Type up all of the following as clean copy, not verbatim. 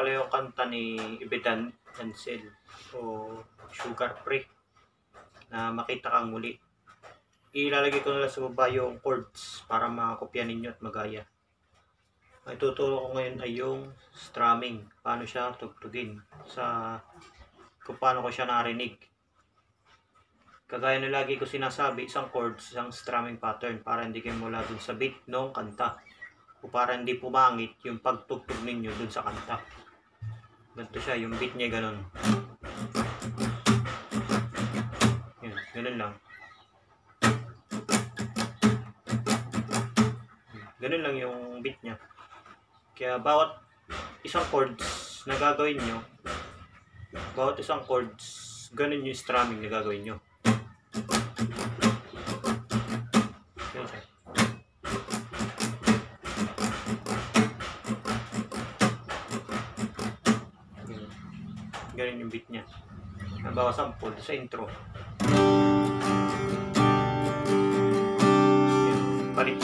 pala yung kanta ni Ebe Dancel o Sugarfree na Makita Kang Muli. Ilalagay ko na lang sa baba yung chords para makakopya ninyo at magaya. Ang tuturo ko ngayon ay yung strumming, paano siya tugtugin, kung paano ko siya narinig. Kagaya na lagi ko sinasabi, isang chords, isang strumming pattern para hindi kayo mula dun sa beat ng kanta o para hindi pumangit yung pagtugtog ninyo dun sa kanta. Ganito siya, yung beat niya ganun. Yun, ganun lang. Ganun lang yung beat niya. Kaya bawat isang chords na gagawin nyo, bawat isang chords, ganun yung strumming na gagawin nyo. Ganun yung beat niya. Ang bawa sample sa intro. Palit.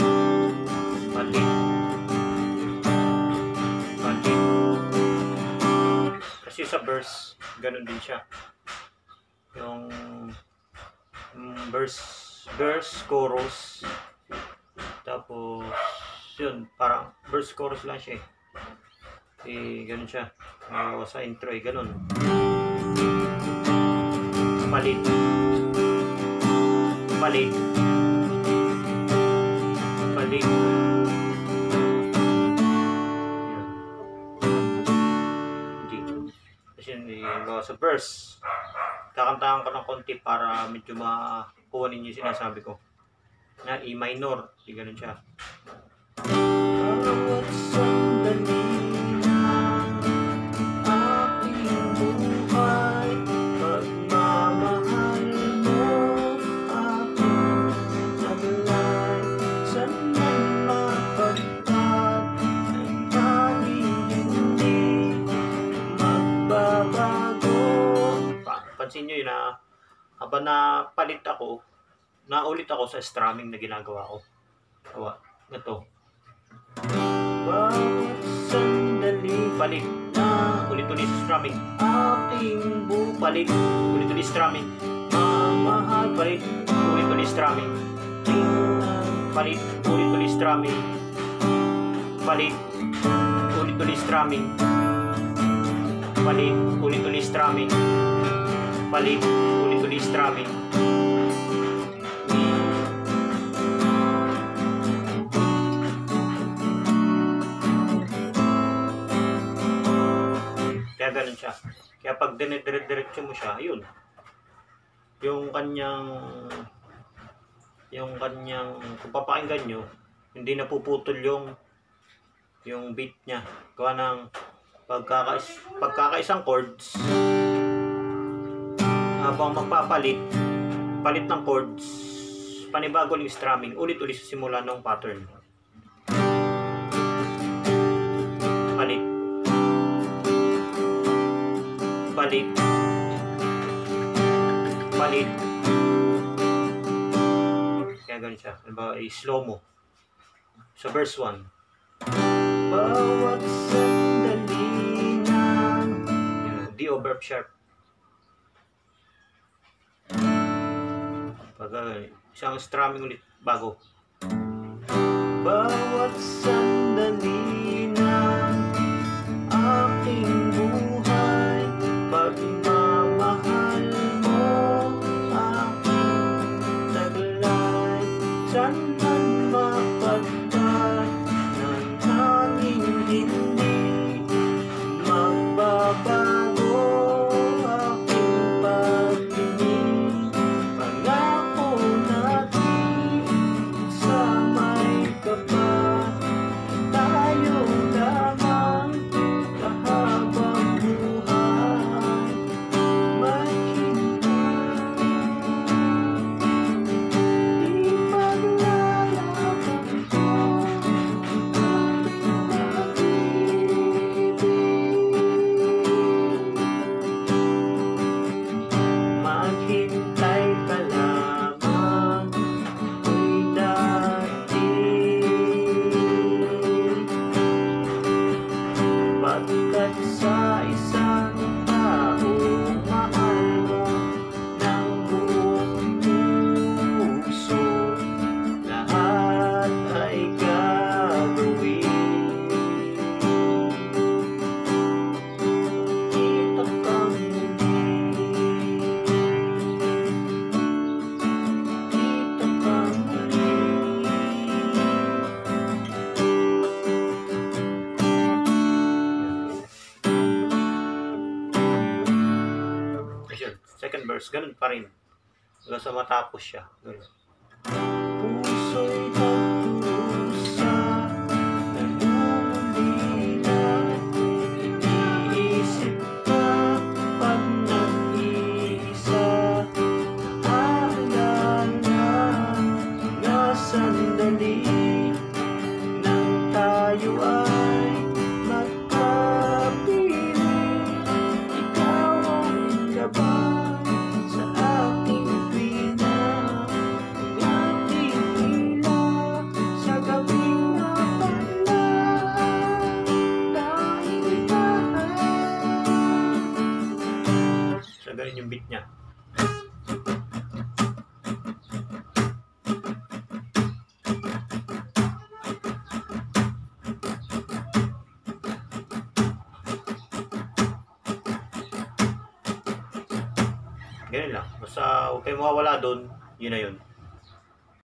Sa verse, ganun din siya. Yung verse, chorus, tapos yun, parang verse, chorus lang siya eh, ganun siya. Sa intro eh, ganun. Palit. Sa verse, kakantahan ko ng konti para medyo makuha ninyo yung sinasabi ko na E minor, di ganun siya. Pansin nyo yun na habang napalit ako, naulit ako sa strumming na ginagawa ko. Hawa, ito. Palit. Ulit-ulit strumming. Palit. Ulit-ulit strumming. Mamahal. Palit. Ulit-ulit strumming. Palit. Ulit-ulit strumming. Palit. Ulit-ulit strumming. Palit. Ulit-ulit strumming. Palit, ulit-ulit strumming. Kaya ganun siya. Kaya pag dinediret-diretso mo siya, yun. Yung kanyang, kung papakinggan nyo, hindi napuputol yung beat niya. Gawa ng pagkakaisang chords, habang magpapalit, palit ng chords, panibago ng strumming, ulit-ulit sa simula ng pattern. Palit. Kaya ganun siya. Halimbawa, i-slow mo. So, verse 1. Bawat sandali na D o verb sharp. Isang strumming ulit bago. Bawat sandali ng aking buhay, pagmamahal mo aking taglay, sana'y mapagkat ng tanging hindi magbabago. reverse, ganun pa rin hanggang sa matapos siya, ganun. Yung beat niya. Ganun lang. Basta huwag kayo makawala doon, yun na yun.